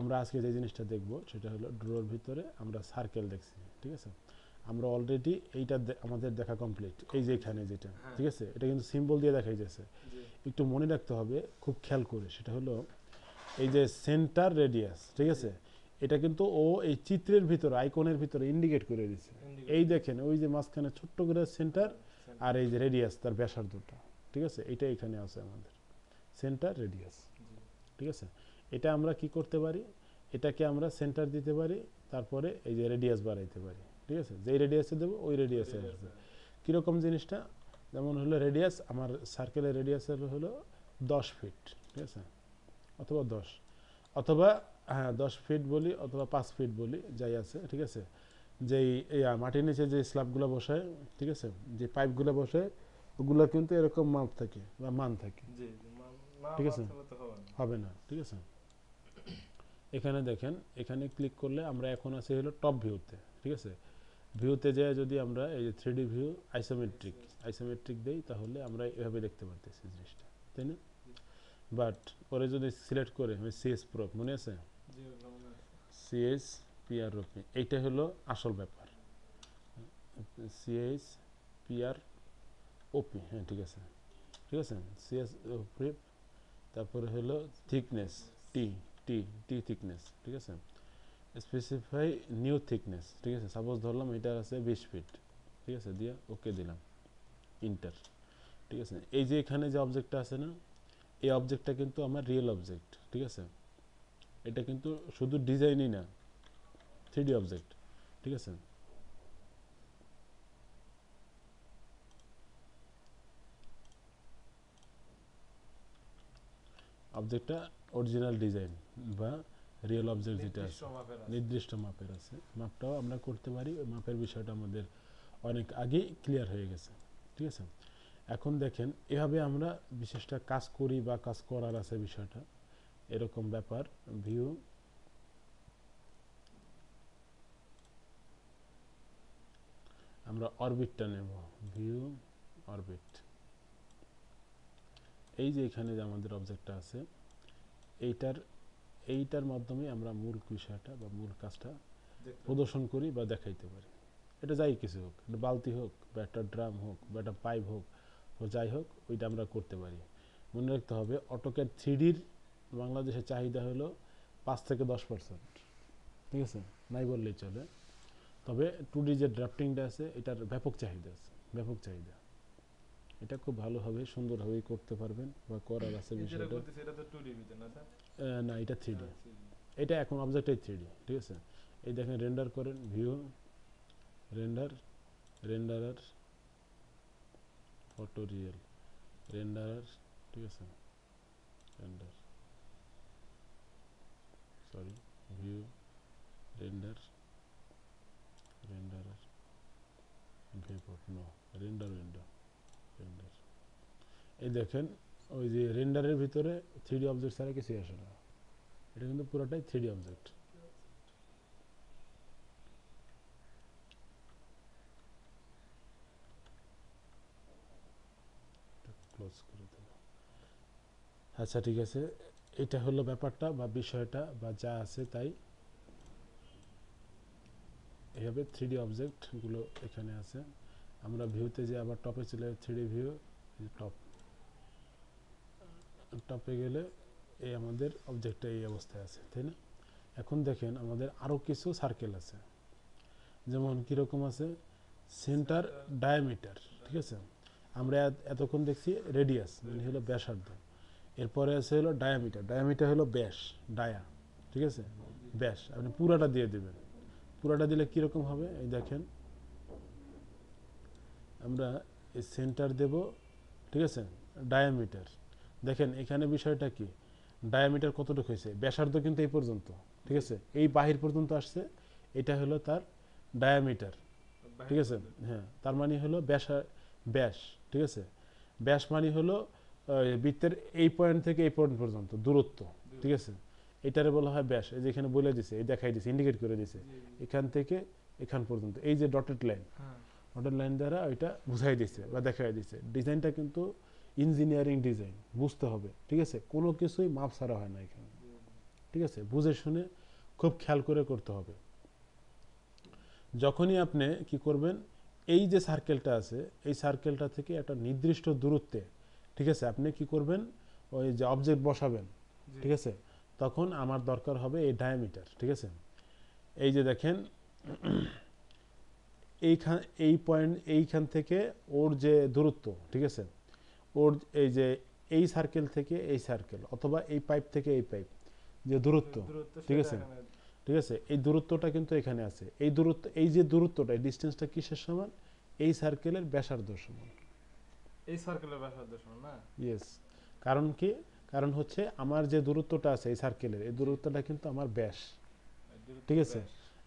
আমরা আজকে যে জিনিসটা দেখব সেটা হলো ড্রোর ভিতরে আমরা সার্কেল দেখছি, ঠিক আছে। আমরা অলরেডি এইটা আমাদের দেখা কমপ্লিট, এই যে এখানে যেটা, ঠিক আছে, এটা কিন্তু সিম্বল দিয়ে দেখাই যাচ্ছে। একটু মনে রাখতে হবে খুব খেয়াল করে, সেটা হলো এই যে সেন্টার রেডিয়াস, ঠিক আছে, এটা কিন্তু ও এই চিত্রের ভিতরে আইকনের ভিতরে ইন্ডিকেট করে দিচ্ছে। এই দেখেন ওই যে মাঝখানে ছোট্ট করে সেন্টার আর এই যে রেডিয়াস তার ব্যাসার্ধটা, ঠিক আছে, এটা এখানে আছে আমাদের সেন্টার রেডিয়াস, ঠিক আছে। এটা আমরা কি করতে পারি, এটাকে আমরা সেন্টার দিতে পারি, তারপরে এই যে রেডিয়াস বাড়াইতে পারি, ঠিক আছে। যেই রেডিয়াসে দেবো ওই রেডিয়াসে আসবে। কীরকম জিনিসটা, যেমন হলো রেডিয়াস, আমার সার্কেলের রেডিয়াস হলো 10 ফিট, ঠিক আছে, অথবা 10, অথবা হ্যাঁ 10 ফিট বলি অথবা 5 ফিট বলি, যাই আছে, ঠিক আছে। যেই মাটির নিচে যে স্ল্যাবগুলো বসায়, ঠিক আছে, যে পাইপগুলো বসায়, ওগুলো কিন্তু এরকম মাপ থাকে বা মান থাকে, ঠিক আছে, হবে না, ঠিক আছে। এখানে দেখেন, এখানে ক্লিক করলে আমরা এখন আছি হলো টপ ভিউতে, ঠিক আছে। ভিউতে যাই যদি আমরা এই যে 3D ভিউ আইসোমেট্রিক দেই, তাহলে আমরা এভাবে দেখতে পারতেছি জিনিসটা, তাই না। বাট পরে যদি সিলেক্ট করে আমি সিএস প্রপ, মনে আছে সিএস পিআর রপি, এইটা হলো আসল ব্যাপার, সিএস পিআর ওপি, হ্যাঁ ঠিক আছে, ঠিক আছে, সিএস প্রপ, তারপরে হলো থিকনেস টি টি টি থিকনেস, ঠিক আছে, স্পেসিফাই নিউ থিকনেস, ঠিক আছে। সাপোজ ধরলাম এটা আছে 20 ফিট, ঠিক আছে, দিয়ে ওকে দিলাম, ইন্টার, ঠিক আছে। এই যে এখানে যে অবজেক্টটা আছে না, এই অবজেক্টটা কিন্তু আমার রিয়েল অবজেক্ট, ঠিক আছে। এটা কিন্তু শুধু ডিজাইনই না, 3D অবজেক্ট, ঠিক আছে। অবজেক্টটা অরিজিনাল ডিজাইন বা রিয়েল অবজেক্ট যেটা আছে নির্দিষ্ট মাপের আছে, মাপটাও আমরা করতে পারি। ওই মাপের বিষয়টা আমাদের অনেক আগে ক্লিয়ার হয়ে গেছে, ঠিক আছে। এখন দেখেন এভাবে আমরা বিশেষটা কাজ করি বা কাজ করার আছে বিষয়টা, এরকম ব্যাপার। ভিউ আমরা অরবিটটা নেব, ভিউ অরবিট, এই যে এখানে যে আমাদের অবজেক্টটা আছে, এইটার মাধ্যমে আমরা মূল বিষয়টা বা মূল কাজটা প্রদর্শন করি বা দেখাইতে পারি। এটা যাই কিছু হোক, একটা বালতি হোক বা একটা ড্রাম হোক বা একটা পাইপ হোক ও যাই হোক, ওইটা আমরা করতে পারি। মনে রাখতে হবে অটোক্যাড 3Dর বাংলাদেশের চাহিদা হলো 5 থেকে 10%, ঠিক আছে, নাই বললেই চলে। তবে 2D যে ড্রাফটিংটা আছে এটার ব্যাপক চাহিদা আছে, ব্যাপক চাহিদা। এটা খুব ভালোভাবে সুন্দরভাবেই করতে পারবেন বা করার আছে বিষয়টা। না এটা 3D, এটা এখন অবজেক্টটাই 3D, ঠিক আছে। এই দেখেন রেন্ডার করেন, view render, renderer photo real renderer, ঠিক আছে, render sorry view render renderer viewport no render window render. এই দেখেন ওই যে রেন্ডারের ভিতরে 3D অবজেক্ট ছাড়া কিছুই আসে না, এটা কিন্তু পুরোটাই 3D অবজেক্ট। ক্লোজ করে দেব, আচ্ছা ঠিক আছে। এটা হলো ব্যাপারটা বা বিষয়টা বা যা আছে তাই। এভাবে 3D অবজেক্টগুলো এখানে আছে। আমরা ভিউতে যে আবার টপে চলে, 3D ভিউ টপ, টপে গেলে এই আমাদের অবজেক্টটা এই অবস্থায় আছে, তাই না। এখন দেখেন আমাদের আরও কিছু সার্কেল আছে, যেমন কীরকম আছে সেন্টার ডায়ামিটার, ঠিক আছে। আমরা এতক্ষণ দেখছি রেডিয়াস মানে হলো ব্যাসার্ধ, এরপরে আছে হলো ডায়ামিটার, ডায়ামিটার হলো ব্যাস, ডায়া, ঠিক আছে, ব্যাস। আপনি পুরাটা দিয়ে দেবেন, পুরাটা দিলে কীরকম হবে, এই দেখেন আমরা এই সেন্টার দেব, ঠিক আছে, ডায়ামিটার। দেখেন এখানে বিষয়টা কি, ডায়ামিটার কতটুকু হয়েছে, ব্যাসার্ধ কিন্তু এই পর্যন্ত, ঠিক আছে, এই বাহির পর্যন্ত আসছে, এটা হলো তার ডায়ামিটার, ঠিক আছে। হ্যাঁ তার মানে হলো ব্যাস, ঠিক আছে, ব্যাস মানে হলো বৃত্তের এই পয়েন্ট থেকে এই পয়েন্ট পর্যন্ত দূরত্ব, ঠিক আছে, এটারে বলা হয় ব্যাস। এই যে এখানে বলে দিছে, এই দেখাই দিছে, ইন্ডিকেট করে দিছে এখান থেকে এখান পর্যন্ত, এই যে ডটেড লাইন, ডটেড লাইন দ্বারা ওইটা বুঝাই দিছে বা দেখাই দিছে। ডিজাইনটা কিন্তু ইঞ্জিনিয়ারিং ডিজাইন, বুঝতে হবে, ঠিক আছে, কোনো কিছুই মাপ ছাড়া হয় না এখানে, ঠিক আছে বুঝে শুনে খুব খেয়াল করে করতে হবে যখনই আপনি কি করবেন এই যে সার্কেলটা আছে এই সার্কেলটা থেকে একটা নির্দিষ্ট দূরত্বে ঠিক আছে আপনি কি করবেন ওই যে অবজেক্ট বসাবেন ঠিক আছে তখন আমার দরকার হবে এই ডায়ামিটার ঠিক আছে এই যে দেখেন এইখান এই পয়েন্ট এইখান থেকে ওর যে দূরত্ব ঠিক আছে ওর এই যে এই সার্কেল থেকে এই সার্কেল অথবা এই পাইপ থেকে এই পাইপ যে দূরত্ব ঠিক আছে এই দূরত্বটা কিন্তু এখানে আছে এই দূরত্ব এই যে দূরত্বটা এই ডিসটেন্সটা কিসের সমান এই সার্কেলের ব্যাসার্ধ সমান এই সার্কেলের ব্যাসার্ধ সমান না यस কারণ কি কারণ হচ্ছে আমার যে দূরত্বটা আছে এই সার্কেলের এই দূরত্বটা কিন্তু আমার ব্যাস ঠিক আছে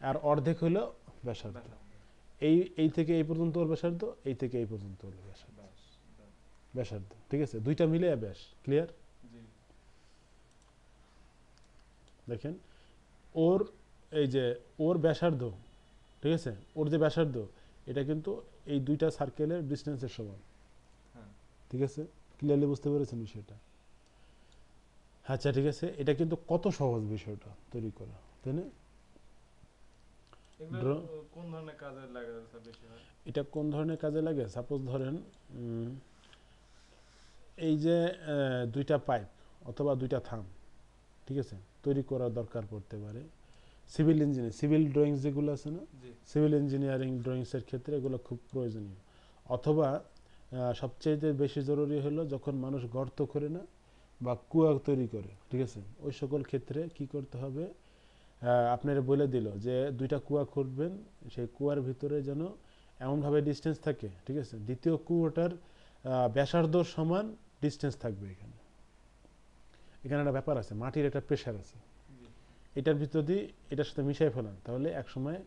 আর অর্ধেক হলো ব্যাসার্ধ এই এই থেকে এই পর্যন্ত ওর ব্যাসার্ধ এই থেকে এই পর্যন্ত ওর ব্যাসার্ধ ব্যাসার্ধ ঠিক আছে দুইটা মিলে ব্যাস ক্লিয়ার জি দেখেন ওর এই যে ওর ব্যাসার্ধ ঠিক আছে ওর যে ব্যাসার্ধ এটা কিন্তু এই দুইটা সার্কেলের ডিসটেন্সের সমান হ্যাঁ ঠিক আছে ক্লিয়ারলি বুঝতে পেরেছেন বিষয়টা আচ্ছা ঠিক আছে এটা কিন্তু কত সহজ বিষয়টা তৈরি করা তাই না এগুলো কোন ধরনের কাজে লাগে স্যার বেশি হয় এটা কোন ধরনের কাজে লাগে সাপোজ ধরেন এই যে দুইটা পাইপ অথবা দুইটা থাম ঠিক আছে তৈরি করা দরকার পড়তে পারে সিভিল ইঞ্জিনিয়ারিং সিভিল ড্রয়িংস যেগুলো আছে না সিভিল ইঞ্জিনিয়ারিং ড্রয়িংস এর ক্ষেত্রে এগুলো খুব প্রয়োজনীয় অথবা সবচেয়ে বেশি জরুরি হলো যখন মানুষ গর্ত করে না বা কুয়া তৈরি করে ঠিক আছে ওই সকল ক্ষেত্রে কি করতে হবে আপনারা বলে দিল যে দুইটা কুয়া খুঁড়বেন সেই কুয়ার ভিতরে যেন এমন ভাবে ডিসটেন্স থাকে ঠিক আছে দ্বিতীয় কুয়াটার ব্যাসার্ধ সমান ডিসটেন্স থাকবে এখানে এখানে একটা ব্যাপার আছে মাটির একটা প্রেসার আছে এটার ভিতর দিয়ে এটার সাথে মিশিয়ে ফেলান তাহলে এক সময়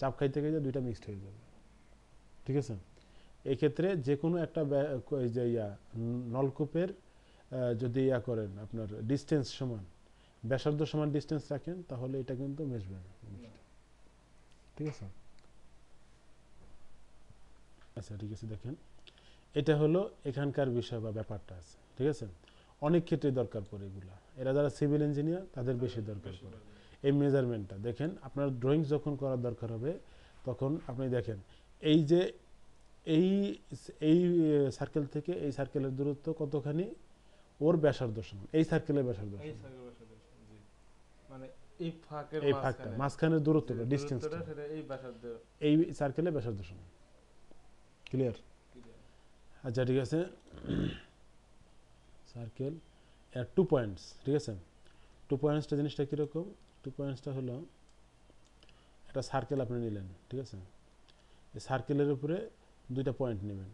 চাপ খাইতে গিয়ে দুইটা মিক্সড হয়ে যাবে ঠিক আছে এই ক্ষেত্রে যে কোনো একটা নলকূপের যদি ইয়া করেন আপনার ডিসটেন্স সমান ব্যাসার্ধ সমান ডিসটেন্স রাখেন তাহলে এটা কিন্তু মেশবে না ঠিক আছে আচ্ছা ঠিক আছে দেখেন এটা হলো এখানকার বিষয় বা ব্যাপারটা আছে ঠিক আছে অনেক ক্ষেত্রে দরকার পড়ে এগুলা এরা যারা সিভিল ইঞ্জিনিয়ার তাদের বেশি দরকার পড়ে এই মেজারমেন্টটা দেখেন আপনার ড্রয়িং যখন করার দরকার হবে তখন আপনি দেখেন এই যে এই এই সার্কেল থেকে এই সার্কেলের দূরত্ব কতখানি ওর ব্যাসার্ধ সমান এই সার্কেলের ব্যাসার্ধ সমান এই সার্কেলের ব্যাসার্ধ সমান জি মানে এই ফাঁকের মাঝখানে মাঝখানের দূরত্বটা ডিসটেন্সটা সেটা এই ব্যাসার্ধ এই সার্কেলের ব্যাসার্ধ সমান ক্লিয়ার আচ্ছা ঠিক আছে সার্কেল এর টু পয়েন্টস ঠিক আছে টু পয়েন্টসটা জিনিসটা কিরকম টু পয়েন্টসটা হলো একটা সার্কেল আপনি নিলেন ঠিক আছে এই সার্কেলের উপরে দুইটা পয়েন্ট নেবেন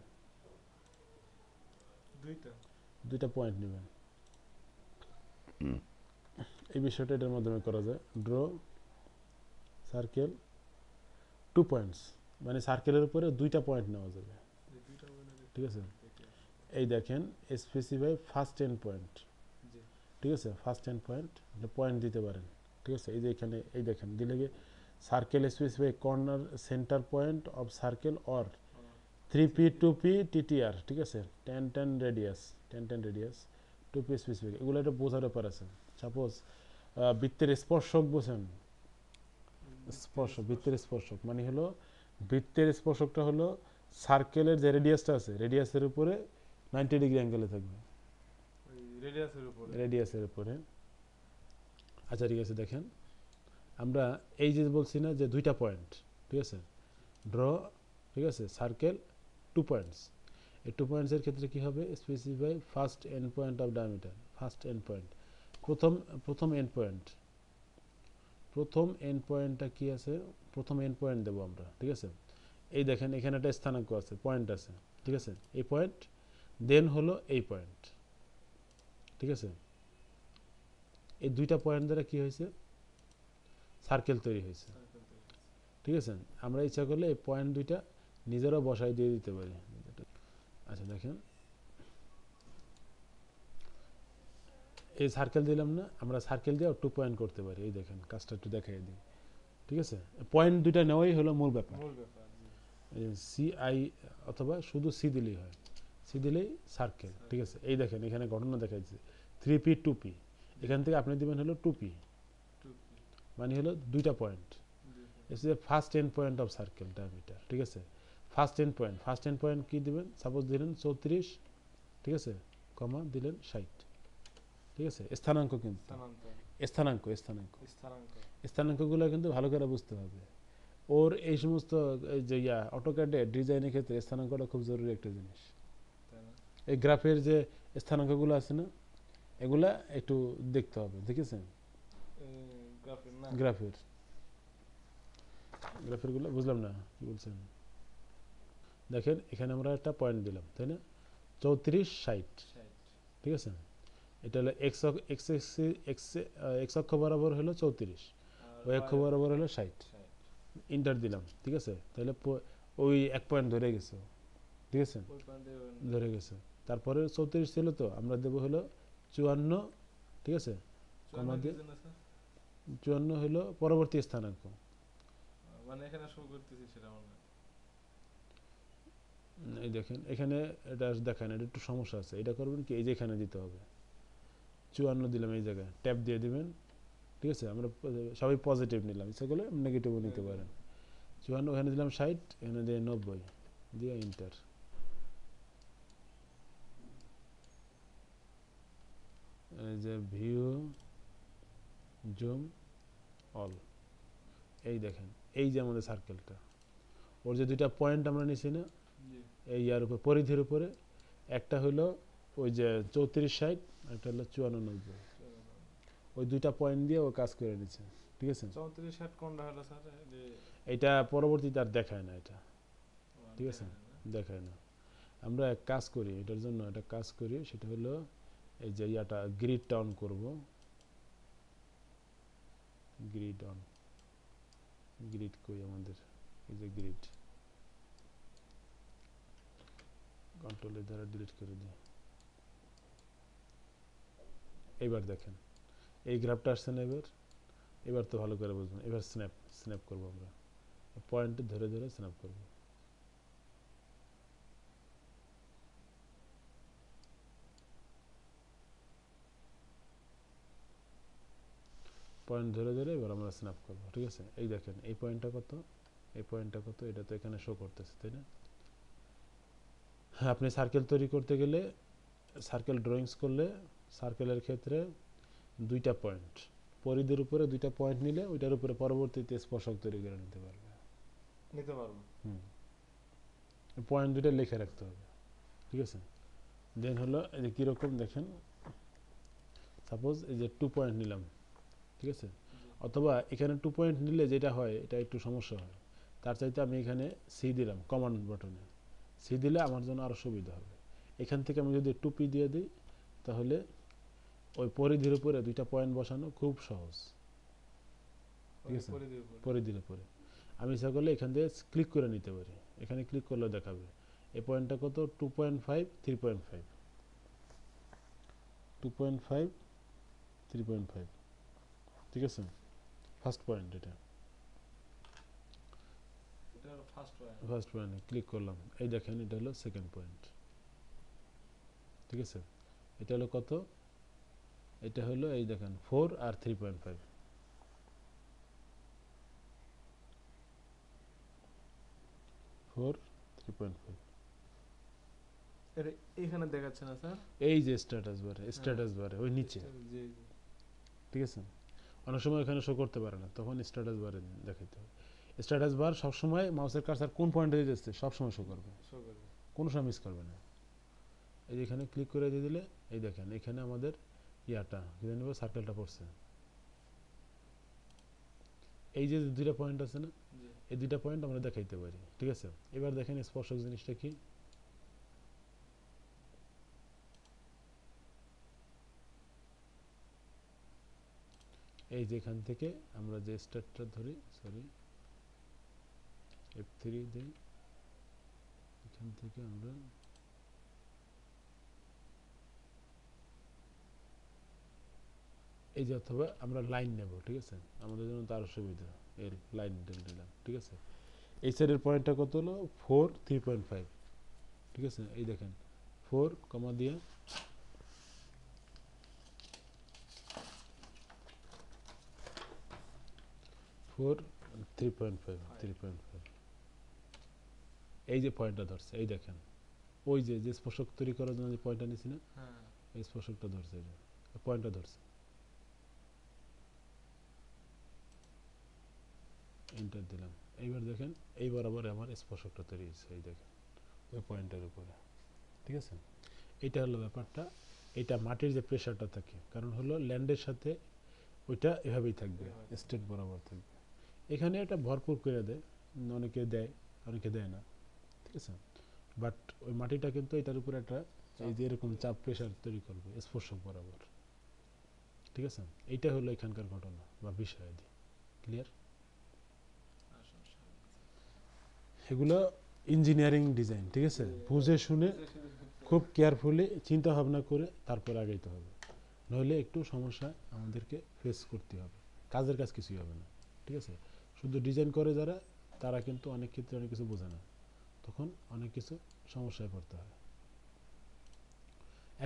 দুইটা পয়েন্ট নেবেন এই বিষয়টা এটার মাধ্যমে করা যায় ড্র সার্কেল টু পয়েন্টস মানে সার্কেলের উপরে দুইটা পয়েন্ট নেওয়া যাবে ঠিক আছে এই দেখেন স্পেসিফাই ফার্স্ট এন্ড পয়েন্ট ঠিক আছে ফার্স্ট এন্ড পয়েন্ট পয়েন্ট দিতে পারেন ঠিক আছে এই যে এখানে এই দেখেন দিলে গিয়ে circle specify corner centre point of circle or 3p 2p ttr ঠিক আছে 10 রেডিয়াস 10 রেডিয়াস 2p স্পেসিফিক এগুলো একটা বোঝার ব্যাপার আছে সাপোজ বৃত্তের স্পর্শক বোঝেন স্পর্শক বৃত্তের স্পর্শক মানে হলো বৃত্তের স্পর্শকটা হলো সার্কেলের যে রেডিয়াসটা আছে রেডিয়াসের উপরে 90 ডিগ্রি অ্যাঙ্গেলে থাকবে রেডিয়াসের উপরে আচ্ছা ঠিক আছে দেখেন আমরা এই যে বলছি না যে দুইটা পয়েন্ট ঠিক আছে ড্র ঠিক আছে সার্কেল টু পয়েন্টস এই টু পয়েন্টসের ক্ষেত্রে কি হবে specify first end point of diameter first end point প্রথম এন্ড পয়েন্টটা কি আছে প্রথম এন্ড পয়েন্ট দেব আমরা ঠিক আছে এই দেখেন এখানে একটা স্থানাঙ্ক আছে পয়েন্ট আছে ঠিক আছে এই পয়েন্ট দেন হলো এই পয়েন্ট ঠিক আছে এই দুইটা পয়েন্ট দ্বারা কি হয়েছে সার্কেল তৈরি হয়েছে ঠিক আছে আমরা ইচ্ছা করলে এই পয়েন্ট দুইটা নিজেরা বসাই দিয়ে দিতে পারি আচ্ছা দেখেন এই সার্কেল দিলাম না আমরা সার্কেল দিয়ে টু পয়েন্ট করতে পারি এই দেখেন কাজটা একটু দেখাই দিই ঠিক আছে পয়েন্ট দুইটা নেওয়াই হলো মূল ব্যাপার সি আই অথবা শুধু সি দিলেই হয় সি দিলেই সার্কেল ঠিক আছে এই দেখেন এখানে ঘটনা দেখাইছে 3p 2p এখান থেকে আপনি দিবেন হলো 2p মানে হলো দুইটা পয়েন্ট এসে first end point of circle diameter ঠিক আছে ফার্স্ট এন্ড পয়েন্ট কি দিবেন সাপোজ দিলেন 34 ঠিক আছে কমা দিলেন 60 ঠিক আছে স্থানাঙ্ক কিন্তু স্থানাঙ্ক স্থানাঙ্ক স্থানাঙ্ক স্থানাঙ্কগুলো কিন্তু ভালো করে বুঝতে হবে और এই সমস্ত যে ইয়া অটোক্যাড ডিজাইনের ক্ষেত্রে স্থানাঙ্কটা খুব জরুরি একটা জিনিস এই গ্রাফের যে স্থানাঙ্কগুলো আছে না এগুলা একটু দেখতে হবে দেখেছেন গ্রাফের না গ্রাফেরগুলো বুঝলাম না কি বলছেন দেখেন এখানে আমরা একটা পয়েন্ট দিলাম তাই না 34 60 ঠিক আছে এটা হলো x অক্ষ বরাবর হলো 34 y অক্ষ বরাবর হলো 60 ইন্টার দিলাম ঠিক আছে তাহলে ওই এক পয়েন্ট ধরে গেছে ঠিক আছে ধরে গেছে তারপরে 34 ছিল তো আমরা দেব হলো 54 ঠিক আছে কমা দিয়ে 54 হলো পরবর্তী স্থানাঙ্ক মানে এখানে শো করতেছি সেটা আমরা এই দেখেন এখানে এটা দেখেন এটা একটু সমস্যা আছে এটা করবেন কি এই যে এখানে দিতে হবে 54 দিলাম এই জায়গায় ট্যাপ দিয়ে দিবেন ঠিক আছে আমরা সবাই পজিটিভ নিলাম সেগুলো নেগেটিভও নিতে পারেন 54 এখানে দিলাম 60 এখানে দিয়ে 90 দিয়ে এন্টার এই যে ভিউ জুম অল এই দেখেন এই যে আমাদের সার্কেলটা ওর যে দুইটা পয়েন্ট আমরা নিছি না এই ইয়ার উপর পরিধির উপরে একটা হলো ওই যে 34 60 একটা হলো 54 90 ওই দুইটা পয়েন্ট দিয়ে ও কাজ করে নিচ্ছে ঠিক আছে 34 60 কোনটা হলো স্যার এটা পরবর্তীতে আর দেখায় না এটা ঠিক আছে দেখায় না আমরা এক কাজ করি এটার জন্য একটা কাজ করি সেটা হলো এই যে ইয়াটা গ্রিড ডাউন করব গ্রিড ডাউন গ্রিড কই আমাদের এই যে গ্রিড কন্ট্রোল এ ধরে ডিলিট করে দিই এবার দেখেন এই গ্রাফটা আসছে না এবার তো ভালো করে বুঝবেন এবার স্ন্যাপ করব আমরা পয়েন্ট ধরে ধরে স্ন্যাপ করব পয়েন্ট ধরে ধরে এবার আমরা স্ন্যাপ করব ঠিক আছে এই দেখেন এই পয়েন্টটা কত এটা তো এখানে শো করতেছে তাই না আপনি সার্কেল তৈরি করতে গেলে সার্কেল ড্রয়িংস করলে সার্কেলের ক্ষেত্রে দুইটা পয়েন্ট পরিধির উপরে দুইটা পয়েন্ট নিলে ওইটার উপরে পরবর্তীতে স্পর্শক তৈরি করে নিতে পারবে পয়েন্ট দুইটা লিখে রাখতে হবে ঠিক আছে দেন হলো এই যে কিরকম দেখেন সাপোজ এই যে 2 পয়েন্ট নিলাম ঠিক আছে অথবা এখানে 2 পয়েন্ট নিলে যেটা হয় এটা একটু সমস্যা হয় তার চাইতে আমি এখানে সি দিলাম কমান্ড বাটনে সি দিলে আমার জন্য আরো সুবিধা হবে এখান থেকে আমি যদি 2p দিয়ে দেই তাহলে ওই পরিধির উপরে দুইটা পয়েন্ট বসানো খুব সহজ ঠিক আছে পরিধির উপরে আমি ইচ্ছা করলে এখান থেকে ক্লিক করে নিতে পারি এখানে ক্লিক করলে দেখাবে এই পয়েন্টটা কত 2.5 3.5 2.5 3.5 ঠিক আছে ফার্স্ট পয়েন্ট এটা ফার্স্ট পয়েন্ট ক্লিক করলাম এই দেখেন এটা হলো সেকেন্ড পয়েন্ট ঠিক আছে এটা হলো কত এটা হলো এই দেখেন 4 আর 3.5 4 3.5 আরে এখানে দেখাচ্ছে না স্যার এই যে স্ট্যাটাস বারে ওই নিচে জি ঠিক আছে অনেক সময় এখানে শো করতে পারে না তখন স্ট্যাটাস বারে দেখাতে হয় স্ট্যাটাস বার সব সময় মাউসের কার্সার কোন পয়েন্টে যাচ্ছে সব সময় শো করবে কোনো সময় মিস করবে না এই যে এখানে ক্লিক করে দিয়ে দিলে এই দেখেন এখানে আমাদের ইয়াটা যেখানে বড় সার্কেলটা পড়ছে এই যে দুইটা পয়েন্ট আছে না এই দুইটা পয়েন্ট আমরা দেখাইতে পারি ঠিক আছে এবার দেখেন স্পর্শক জিনিসটা কি এই যে এখান থেকে আমরা যে স্টারটা ধরি সরি F3 দেই এখান থেকে আমরা এই যে অথবা আমরা লাইন নেব ঠিক আছে আমাদের জন্য তার সুবিধা এর লাইন দিলাম ঠিক আছে এই সাইডের পয়েন্টটা কত হলো 4 3.5 ঠিক আছে এই দেখেন 4 কমা দিয়ে 3.5 4 3.5 3.5 এই যে পয়েন্টটা ধরছে এই দেখেন ওই যে যে স্পর্শক তৈরি করার জন্য যে পয়েন্টটা নিছি না হ্যাঁ এই স্পর্শকটা ধরছে এই যে পয়েন্টটা ধরছে এন্টার দিলাম এইবার দেখেন এই বরাবর আমার স্পর্শকটা তৈরি হয়েছে এই দেখেন ওই পয়েন্টের উপরে ঠিক আছে এটা হলো ব্যাপারটা এটা মাটির যে প্রেসারটা থাকে কারণ হলো ল্যান্ডের সাথে ওটা এভাবেই থাকবে স্টেট বরাবর থাকবে এখানে এটা ভরপুর করে দেয় অনেকে দেয় অনেকে দেয় না ঠিক আছে বাট ওই মাটিটা কিন্তু এটার উপরে একটা এই যে এরকম চাপ প্রেসার তৈরি করবে স্পর্শক বরাবর ঠিক আছে এইটা হলো এখানকার ঘটনা বা বিষয়াদি ক্লিয়ার এগুলো ইঞ্জিনিয়ারিং ডিজাইন ঠিক আছে বুঝে শুনে খুব কেয়ারফুলি চিন্তা ভাবনা করে তারপর আগাইতে হবে নইলে একটু সমস্যা আমাদেরকে ফেস করতে হবে কাজের কাজ কিছুই হবে না ঠিক আছে শুধু ডিজাইন করে যারা তারা কিন্তু অনেক ক্ষেত্রে অনেক কিছু বোঝে না তখন অনেক কিছু সমস্যায় পড়তে হয়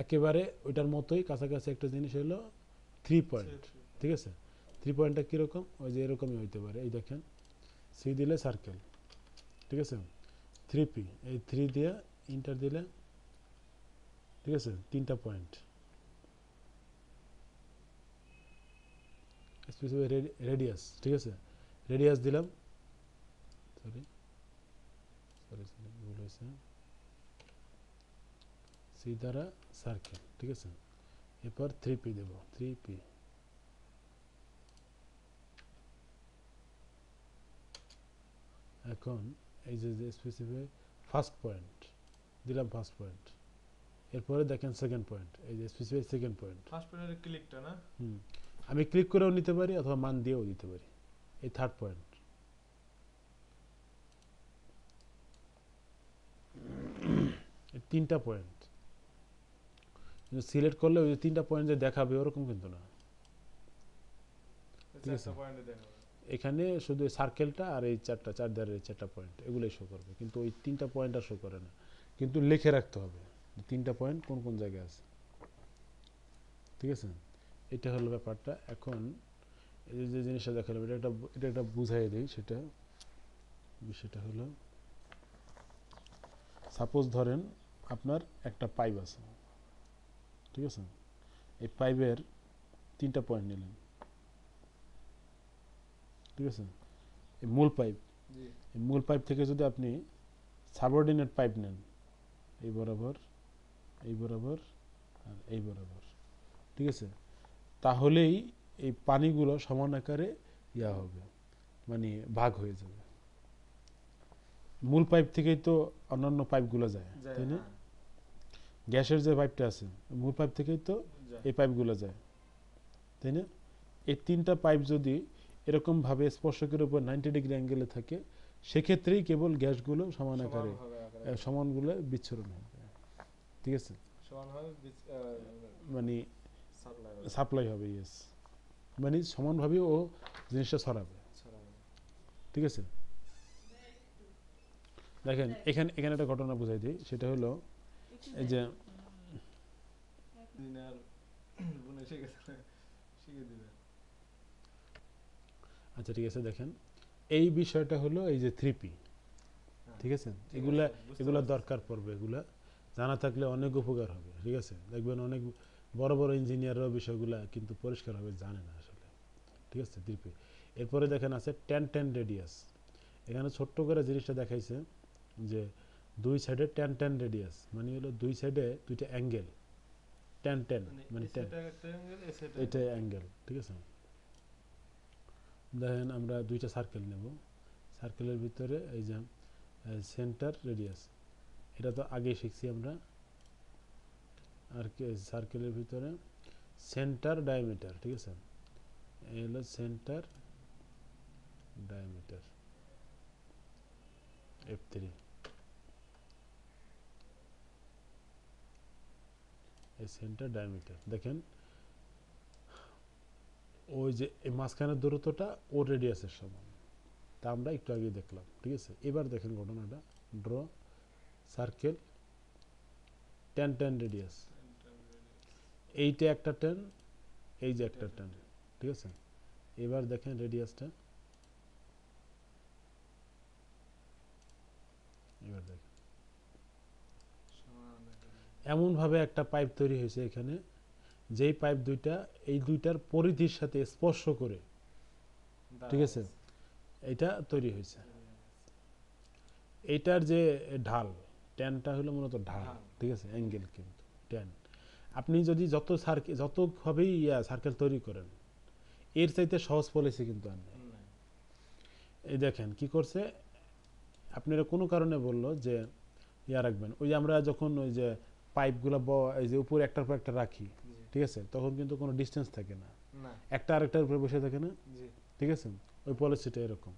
একেবারে ওইটার মতোই কাছাকাছি একটা জিনিস হলো থ্রি পয়েন্ট ঠিক আছে থ্রি পয়েন্টটা কীরকম ওই যে এরকমই হইতে পারে এই দেখেন সি দিলে সার্কেল ঠিক আছে থ্রি পি এই থ্রি দিয়ে ইন্টার দিলে ঠিক আছে তিনটা পয়েন্ট স্পেসিফিক রেডিয়াস ঠিক আছে রেডিয়াস দিলাম সরি সরি ভুল হয়েছে সি দ্বারা সার্কেল ঠিক আছে এরপর থ্রি পি দেব থ্রি পি এখন এই যে স্পেসিফিক ফার্স্ট পয়েন্ট দিলাম ফার্স্ট পয়েন্ট এরপরে দেখেন সেকেন্ড পয়েন্ট এই যে স্পেসিফিক সেকেন্ড পয়েন্ট ফার্স্ট পয়েন্টের ক্লিকটা না আমি ক্লিক করেও নিতে পারি অথবা মান দিয়েও দিতে পারি এই থার্ড পয়েন্ট তিনটা পয়েন্ট কিন্তু সিলেক্ট করলে ওই তিনটা পয়েন্ট যে দেখাবে ওরকম কিন্তু না এখানে শুধু সার্কেলটা আর এই চারটা চার ধারের চারটা পয়েন্ট এগুলোই শো করবে কিন্তু ওই তিনটা পয়েন্ট আর শো করে না কিন্তু লিখে রাখতে হবে তিনটা পয়েন্ট কোন কোন জায়গায় আছে ঠিক আছে এটা হলো ব্যাপারটা এখন এই যে জিনিসটা দেখালাম এটা একটা বুঝাই দিই সেটা বিষয়টা হলো সাপোজ ধরেন আপনার একটা পাইপ আছে ঠিক আছে এই পাইপের তিনটা পয়েন্ট নিলেন ঠিক আছে এই মূল পাইপ এই মূল পাইপ থেকে যদি আপনি সাবঅর্ডিনেট পাইপ নেন এই বরাবর এই বরাবর আর এই বরাবর ঠিক আছে তাহলেই এই পানিগুলো সমান আকারে ইয়া হবে মানে ভাগ হয়ে যাবে মূল পাইপ থেকেই তো অন্যান্য পাইপগুলো যায় তাই না গ্যাসের যে পাইপটা আছে মূল পাইপ থেকেই তো এই পাইপগুলো যায় তাই না এই তিনটা পাইপ যদি এরকমভাবে স্পর্শকের উপর 90 ডিগ্রি অ্যাঙ্গেলে থাকে সেক্ষেত্রেই কেবল গ্যাসগুলো সমান আকারে সমানগুলো বিচ্ছুরণ হবে ঠিক আছে মানে সাপ্লাই হবে ইয়েস মানে সমানভাবে ও জিনিসটা ছড়াবে ঠিক আছে দেখেন এখানে এখানে একটা ঘটনা বুঝাই দিই সেটা হলো এই যে আচ্ছা ঠিক আছে দেখেন এই বিষয়টা হলো এই যে থ্রি পি ঠিক আছে এগুলা দরকার পড়বে এগুলা জানা থাকলে অনেক উপকার হবে ঠিক আছে দেখবেন অনেক বড় বড় ইঞ্জিনিয়াররা বিষয়গুলো কিন্তু পরিষ্কারভাবে জানে না আসলে ঠিক আছে থ্রি পি এরপরে দেখেন আছে 10 10 রেডিয়াস এখানে ছোট্ট করে জিনিসটা দেখাইছে যে দুই সাইডে 10 10 রেডিয়াস মানে হলো দুই সাইডে দুইটা অ্যাঙ্গেল 10 10 মানে এটা অ্যাঙ্গেল ঠিক আছে দেখেন আমরা দুইটা সার্কেল নেব সার্কেলের ভিতরে এই যে সেন্টার রেডিয়াস এটা তো আগে শিখছি আমরা আর কি সার্কেলের ভিতরে সেন্টার ডায়ামিটার ঠিক আছে এই হলো সেন্টার ডায়ামিটার F3 এই সেন্টার ডায়ামিটার দেখেন ওই যে মাঝখানের দূরত্বটা ও রেডিয়াসের সমান তা আমরা একটু আগে দেখলাম ঠিক আছে এবার দেখেন ঘটনাটা ড্র সার্কেল 10 10 রেডিয়াস এইটা একটা 10 এই যে একটা 10 ঠিক আছে এবার দেখেন রেডিয়াসটা আপনারা দেখেন এমন ভাবে একটা পাইপ তৈরি হয়েছে এখানে যেই পাইপ দুইটা এই দুইটার পরিধির সাথে স্পর্শ করে, ঠিক আছে, এটা তৈরি হয়েছে। এটার যে ঢাল ট্যানটা হলো মূলত ঢাল, ঠিক আছে, অ্যাঙ্গেল কিন্তু ট্যান। আপনি যদি যত সার্কেল যতভাবেই সার্কেল তৈরি করেন এর চাইতে সহজ পলিসি কিন্তু আর নেই। এই দেখেন কি করছে, আপনারা কোনো কারণে বললো যে ইয়া রাখবেন, ওই যে আমরা যখন ওই যে পাইপগুলো এই যে উপরে একটার পর একটা রাখি, ঠিক আছে, তখন কিন্তু কোনো ডিস্টেন্স থাকে না, একটা আরেকটার উপরে বসে থাকে না, ঠিক আছে, ওই পলিসিটা এরকম।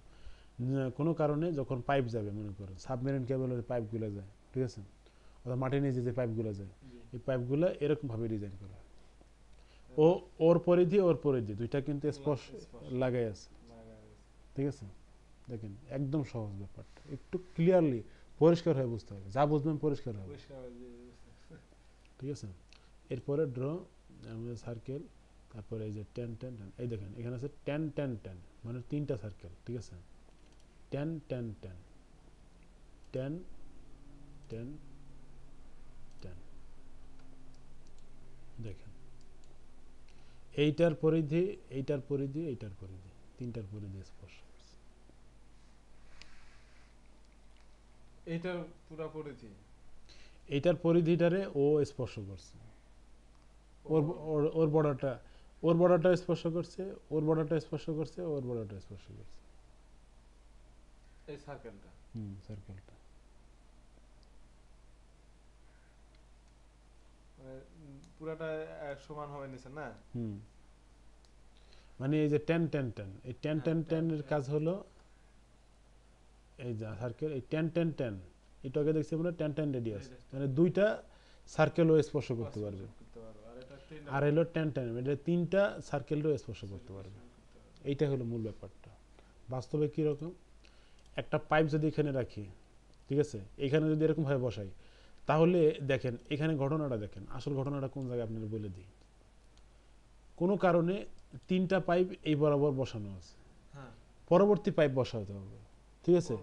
কোনো কারণে যখন পাইপ যাবে, মনে করেন সাবমেরিন কেবলের পাইপগুলো যায়, ঠিক আছে, অর্থাৎ মাটির নিচে যে পাইপগুলো যায়, এই পাইপগুলো এরকমভাবে ডিজাইন করা, ও ওর পরিধি দুইটা কিন্তু স্পর্শ লাগাই আছে, ঠিক আছে। দেখেন একদম সহজ ব্যাপারটা, একটু ক্লিয়ারলি পরিষ্কার হয়ে বুঝতে হবে, যা বুঝবেন পরিষ্কার হবে, ঠিক আছে। এরপরে ড্র আমাদের সার্কেল, তারপরে এই যে টেন টেন টেন, এই দেখেন এখানে আছে টেন টেন টেন, মানে তিনটা সার্কেল, ঠিক আছে, ten ten ten ten ten ten. দেখেন এইটার পরিধি, এইটার পরিধি, এইটার পরিধি, তিনটার পরিধি স্পর্শ। এইটার পুরো পরিধি, এইটার পরিধিটারে ও স্পর্শ করছে, ওর বর্ডারটা, ওর বর্ডারটা স্পর্শ করছে, ওর বর্ডারটা স্পর্শ করছে, ওর বর্ডারটা স্পর্শ করছে, এই সার্কেলটা, সার্কেলটা পুরাটা সমান হবে নিচে না, মানে এই যে টেন টেন টেন, এই টেন টেন টেন এর কাজ হলো এই যে সার্কেল, এই টেন টেন টেন এটাকে দেখছি আমরা টেন টেন রেডিয়াস, মানে দুইটা সার্কেলও স্পর্শ করতে পারবে, আর হলো টেন টেন এটা তিনটা সার্কেলও স্পর্শ করতে পারবে। এইটা হলো মূল ব্যাপারটা। বাস্তবে কীরকম একটা পাইপ যদি এখানে রাখি, ঠিক আছে, এখানে যদি এরকমভাবে বসাই, তাহলে দেখেন এখানে ঘটনাটা দেখেন, আসল ঘটনাটা কোন জায়গায় আপনারা বলে দিই। কোনো কারণে তিনটা পাইপ এই বরাবর বসানো আছে, পরবর্তী পাইপ বসাতে হবে, ঠিক আছে,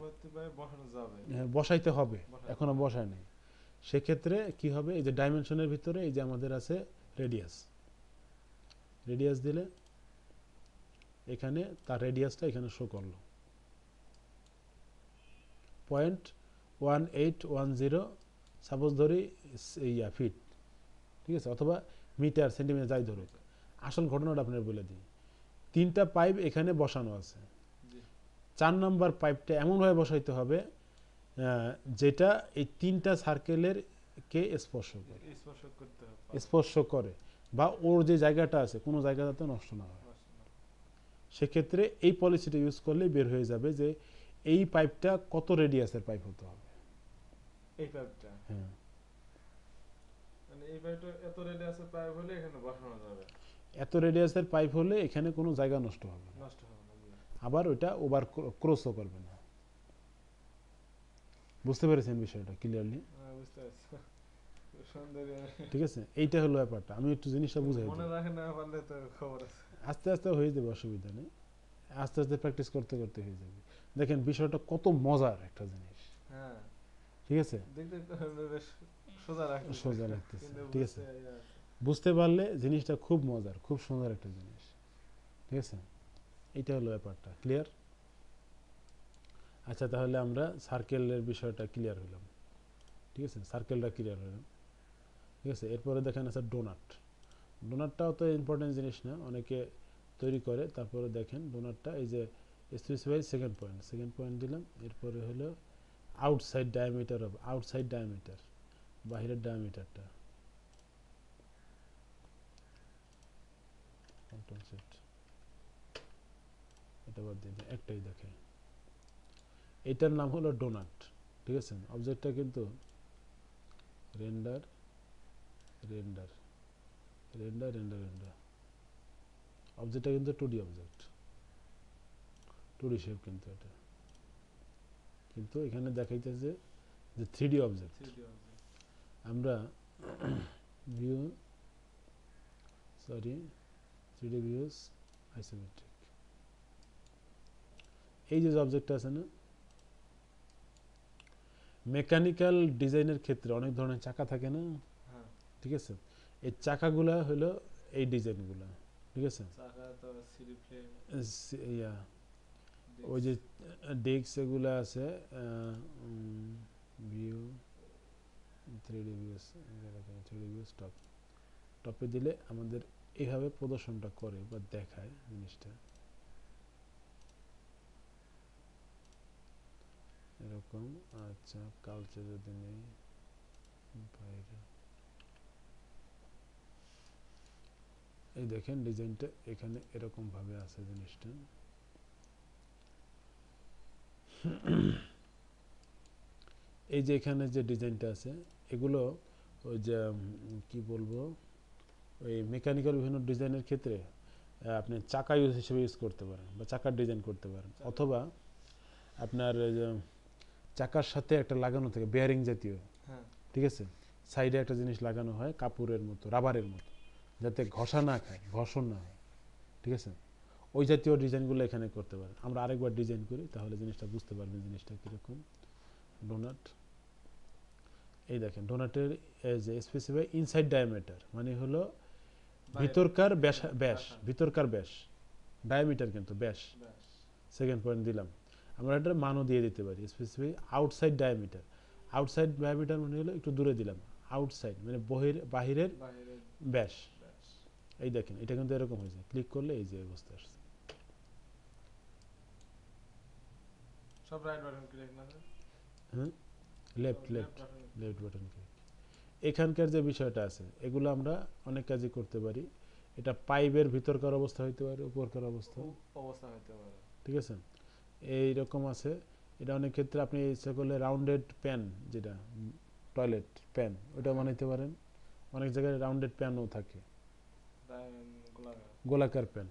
বসাইতে হবে, এখনো বসায় নাই, সেক্ষেত্রে কি হবে, এই যে ডাইমেনশনের ভিতরে এই যে আমাদের আছে রেডিয়াস, রেডিয়াস দিলে এখানে তার রেডিয়াসটা এখানে শো করলো 0.1810, সাপোজ ধরি ইয়া ফিট, ঠিক আছে, অথবা মিটার সেন্টিমিটার যাই ধরুক। আসল ঘটনাটা আপনার বলে দিই, তিনটা পাইপ এখানে বসানো আছে, 4 নম্বর পাইপটা এমনভাবে বসাইতে হবে যেটা এই তিনটা সার্কেলের কে স্পর্শ করে, স্পর্শ করে, বা ওর যে জায়গাটা আছে কোনো জায়গাটাতে নষ্ট না হয়। সেক্ষেত্রে এই পলিসিটা ইউজ করলে বের হয়ে যাবে যে এই পাইপটা কত রেডিয়াসের পাইপ হতে হবে। এই পাইপটা, হ্যাঁ, মানে এই পাইপটা এত রেডিয়াসের পাইপ হলে এখানে বসানো যাবে, এত রেডিয়াসের পাইপ হলে এখানে কোনো জায়গা নষ্ট হবে, নষ্ট হবে, আবার ওইটা ওভার ক্রসও করবে না। বুঝতে পেরেছেন বিষয়টা ক্লিয়ারলি? বুঝতে পারছি, ঠিক আছে। এইটা হলো ব্যাপারটা। আমি একটু জিনিসটা বুঝাই, মনে রাখেন না পারলে তো খবর আছে, আস্তে আস্তে হয়ে যাবে, অসুবিধা নেই, আস্তে আস্তে প্র্যাকটিস করতে করতে হয়ে যাবে। দেখেন বিষয়টা কত মজার একটা জিনিস, হ্যাঁ, ঠিক আছে, দেখতে বেশ সোজা লাগছে, সোজা লাগতেছে, ঠিক আছে, বুঝতে পারলে জিনিসটা খুব মজার, খুব সুন্দর একটা জিনিস, ঠিক আছে। এটা হলো ব্যাপারটা, ক্লিয়ার? আচ্ছা, তাহলে আমরা সার্কেলের বিষয়টা ক্লিয়ার হলাম, ঠিক আছে, সার্কেলটা ক্লিয়ার হলাম, ঠিক আছে। এরপরে দেখেন আছে ডোনাট। ডোনাটটাও তো ইম্পর্টেন্ট জিনিস না, অনেকে তৈরি করে। তারপরে দেখেন ডোনাটটা এই যে specify second point, second point দিলাম। এরপরে হলো outside diameter of, outside diameter, বাহিরের ডায়ামিটারটা, এটা বাদ দিয়ে একটাই দেখে, এটার নাম হলো ডোনাট, ঠিক আছে। অবজেক্টটা কিন্তু render render render render render, অবজেক্টটা কিন্তু 2D অবজেক্ট, 2D শেপ কিন্তু এটা, কিন্তু এখানে দেখাইতেছে যে 3D অবজেক্ট। আমরা view, sorry 3D views isometric, এই যে অবজেক্টটা আছে না, মেকানিক্যাল ডিজাইনের ক্ষেত্রে অনেক ধরনের চাকা থাকে না, ঠিক আছে? এই চাকাগুলা হলো এই ডিজাইনগুলা, ঠিক আছে? ওই যে ডেস্ক এগুলা আছে, view 3D view, three D view top, টপে দিলে আমাদের এইভাবে প্রদর্শনটা করে বা দেখায় জিনিসটা এরকম। আচ্ছা, কালচার যদি নেই বাইরে, এই দেখেন ডিজাইনটা এখানে এরকম ভাবে আছে জিনিসটা। এই যে এখানে যে ডিজাইনটা আছে এগুলো ওই যে কি বলবো, ওই মেকানিক্যাল বিভিন্ন ডিজাইনের ক্ষেত্রে আপনি চাকা ইউজ হিসেবে ইউজ করতে পারেন বা চাকার ডিজাইন করতে পারেন, অথবা আপনার চাকার সাথে একটা লাগানো থাকে বেয়ারিং জাতীয়, ঠিক আছে? সাইডে একটা জিনিস লাগানো হয় কাপড়ের মতো, রাবারের মতো, যাতে ঘষা না খায়, ঘর্ষণ না হয়, ঠিক আছে? ওই জাতীয় ডিজাইনগুলো এখানে করতে পারেন। আমরা আরেকবার ডিজাইন করি, তাহলে জিনিসটা বুঝতে পারবেন জিনিসটা কীরকম। ডোনাট, এই দেখেন ডোনাটের যে স্পেসিফাই ইনসাইড ডায়ামিটার, মানে হলো ভিতরকার ব্যাস, ভিতরকার ব্যাস, ডায়ামিটার কিন্তু ব্যাস, সেকেন্ড পয়েন্ট দিলাম। আমরা এটার মানও দিয়ে দিতে পারি specify outside diameter. Outside diameter মানে হলো একটু দূরে দিলাম, আউটসাইড মানে বাহিরের ব্যাস। এই দেখেন এটা কিন্তু এরকম হয়েছে, ক্লিক করলে এই যে অবস্থা আসছে। সব রাইট বাটন ক্লিক না, হ্যাঁ left left left button click. এখানকার যে বিষয়টা আছে এগুলো আমরা অনেক কাজই করতে পারি। এটা পাইপের ভিতরকার অবস্থা হইতে পারে, উপরকার অবস্থা হইতে পারে, ঠিক আছে? এইরকম আছে। এটা অনেক ক্ষেত্রে আপনি ইচ্ছা করলে রাউন্ডেড প্যান, যেটা টয়লেট প্যান, ওটা বানাইতে পারেন। অনেক জায়গায় রাউন্ডেড প্যানও থাকে, গোলাকার প্যান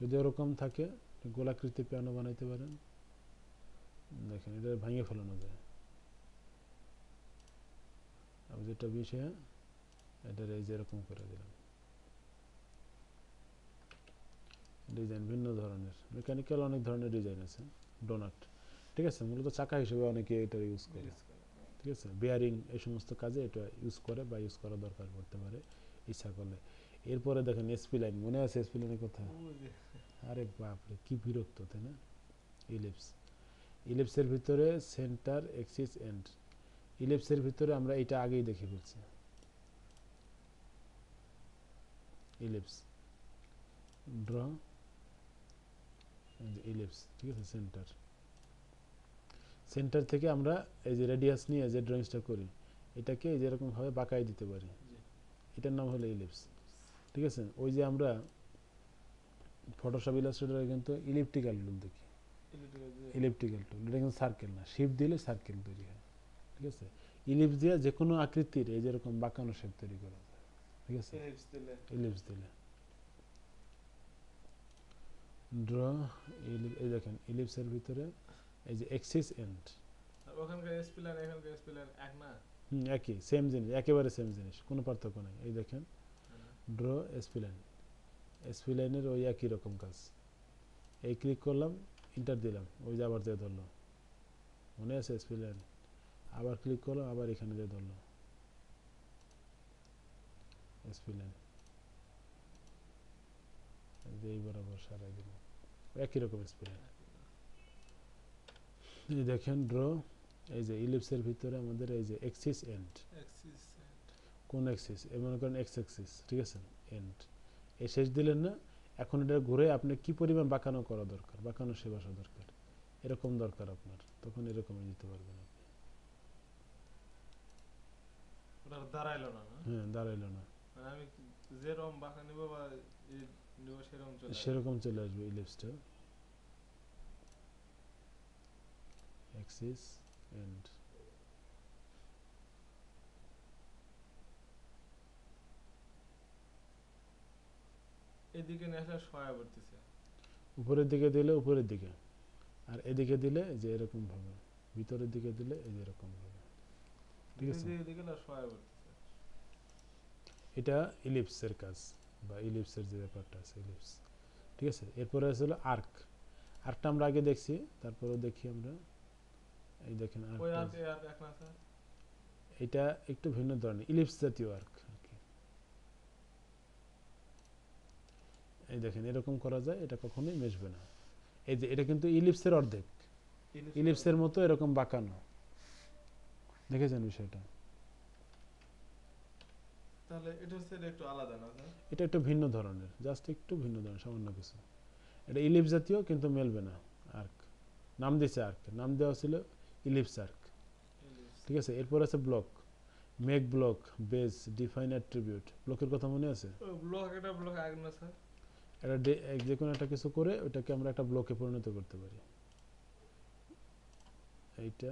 যদি ওরকম থাকে গোলাকৃতি প্যানও বানাইতে পারেন। দেখেন এটা ভাঙিয়ে ফেলানো যায়। আমি যেটা বিষয় এটার এই যেরকম করে দিলাম, ডিজাইন ভিন্ন ধরনের, মেকানিক্যাল অনেক ধরনের ডিজাইন আছে। ডোনাট, ঠিক আছে, মূলত চাকা হিসেবে অনেকে এটা ইউজ করে, ঠিক আছে? বেয়ারিং এই সমস্ত কাজে এটা ইউজ করে বা ইউজ করা দরকার করতে পারে ইচ্ছা করলে। এরপরে দেখেন এসপি লাইন, মনে আছে এসপি লাইনের কথা? আরে বাপরে কি বিরক্ত, তাই না? ইলিপস, ইলিপসের ভিতরে সেন্টার, এক্সিস, এন্ড। ইলিপসের ভিতরে আমরা এটা আগেই দেখে ফেলছি, ইলিপস ড্র, ইলিপস, ঠিক আছে? সেন্টার, সেন্টার থেকে আমরা এই যে রেডিয়াস নিয়ে যে ড্রয়িংসটা করি এটাকে এই যেরকমভাবে বাঁকাই দিতে পারি, এটার নাম হলো ইলিপস, ঠিক আছে? ওই যে আমরা ফটোশপ ইলাস্ট্রেটরে কিন্তু ইলিপটিক্যাল টুল দেখি, ইলিপটিক্যাল টুল, এটা কিন্তু সার্কেল না, শিফট দিলে সার্কেল তৈরি হয়, ঠিক আছে? ইলিপস দিয়ে যে কোনো আকৃতির এই যেরকম বাঁকানো শেপ তৈরি করা যায়, ঠিক আছে? ইলিপস দিলে ড্র, এই দেখেন ইলিপসের ভিতরে এই যে এক্সিস, এন্ড। ওখানকার এসপি লাইন এখানকার এসপি লাইন এক না? একই, সেম জিনিস, একেবারে সেম জিনিস, কোনো পার্থক্য নাই। এই দেখেন ড্র, এসপি লাইন, এসপি লাইনের ওই একই রকম কাজ। এই ক্লিক করলাম, ইন্টার দিলাম, ওই যে আবার যে ধরলো, মনে আছে এসপি লাইন? আবার ক্লিক করলাম, আবার এখানে যে ধরলো এসপি লাইন, এই বরাবর সারাই দিলাম, একই রকম এসপি লাইন। এই দেখেন ড্র, এই যে ইলিপসের ভিতরে আমাদের এই যে এক্সিস, এন্ড। কোন এক্সিস? মনে করেন এক্স এক্সিস, ঠিক আছে? এন্ড, এই শেষ দিলেন না, এখন এটা ঘুরে আপনি কি পরিমাণ বাঁকানো করা দরকার, বাঁকানো সে বসা দরকার, এরকম দরকার আপনার, তখন এরকমই দিতে পারবেন আপনি। দাঁড়াইল না, হ্যাঁ দাঁড়াইল না, আমি যেরকম বাঁকা নিব বা সেরকম চলে আসবে ইলিপসটা। Axis and এদিকে নেশা সহায় করতেছে, উপরের দিকে দিলে উপরের দিকে, আর এদিকে দিলে যে এরকম ভাবে, ভিতরের দিকে দিলে এই যে এরকম ভাবে, ঠিক আছে? এদিকে না সহায় করতেছে, এটা ইলিপসের কাজ বা ইলিপসের যে ব্যাপারটা আছে, ইলিপস, ঠিক আছে? এরপরে আসলে আর্ক, আরেকটা আমরা আগে দেখছি তারপরেও দেখি আমরা এই দেখেন এটা একটু ভিন্ন ধরনের ইলিপস জাতীয় আর্ক এই দেখেন এরকম করা যায় এটা কখনোই মেশবে না এই যে এটা কিন্তু ইলিপসের অর্ধেক ইলিপসের মতো এরকম বাঁকানো দেখেছেন বিষয়টা তাহলে এটা সেটা একটু আলাদা না এটা একটু ভিন্ন ধরনের জাস্ট একটু ভিন্ন ধরনের সামান্য কিছু এটা ইলিপস জাতীয় কিন্তু মেলবে না আর্ক নাম দিয়েছে আর্ক নাম দেওয়া ছিল ইলিপস আর্ক ঠিক আছে এরপর আছে block make block base define attribute ব্লকের কথা মনে আছে ব্লক এটা ব্লক আগে না স্যার এটা যে কোনো একটা কিছু করে ওটাকে আমরা একটা ব্লকে পরিণত করতে পারি এইটা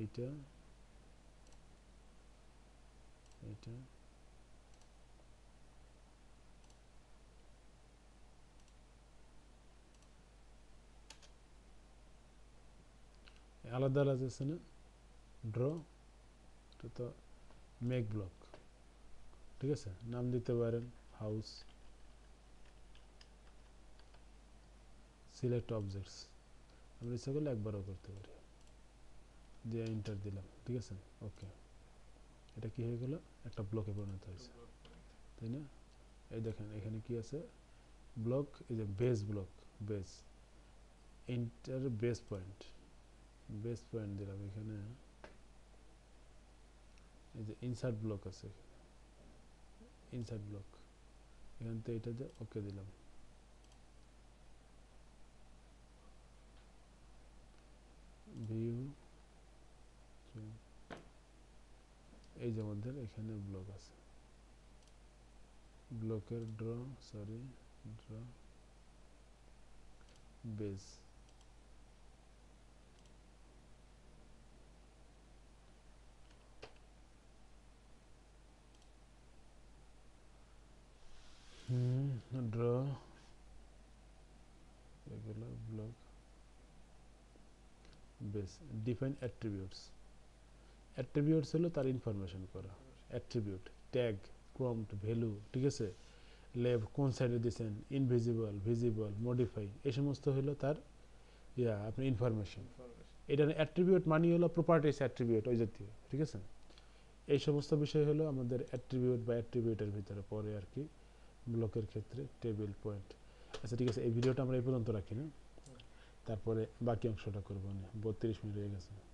এইটা এইটা আলাদা আলাদা আছে না ড্র তো মেক ব্লক ঠিক আছে নাম দিতে পারেন হাউস সিলেক্ট অবজেক্টস আমরা ইচ্ছা করলে একবারও করতে পারি দিয়ে এন্টার দিলাম ঠিক আছে ওকে এটা কি হয়ে গেল একটা ব্লকে পরিণত হয়েছে তাই না এই দেখেন এখানে কি আছে ব্লক এই যে base block base enter base point দিলাম এখানে এই যে ইনসার্ট ব্লক আছে ইনসার্ট ব্লক এখান থেকে এটা দিয়ে ওকে দিলাম ভিউ এই যে মধ্যে এখানে ব্লক আছে ব্লকের draw sorry draw base draw regular block base define attributes হলো তার ইনফরমেশন করা attribute tag prompt value ঠিক আছে লেভ কোন সাইডে দিবেন ইনভিজিবল ভিজিবল মডিফাই এই সমস্ত হলো তার ইয়া আপনি ইনফরমেশন এটা অ্যাট্রিবিউট মানে হলো প্রপার্টিস অ্যাট্রিবিউট ওই জাতীয় ঠিক আছে এই সমস্ত বিষয় হলো আমাদের অ্যাট্রিবিউট বা অ্যাট্রিবিউটের ভিতরে পড়ে আর কি ব্লকের ক্ষেত্রে টেবিল পয়েন্ট আচ্ছা ঠিক আছে এই ভিডিওটা আমরা এই পর্যন্ত রাখি না তারপরে বাকি অংশটা করব না 32 মিনিট হয়ে গেছে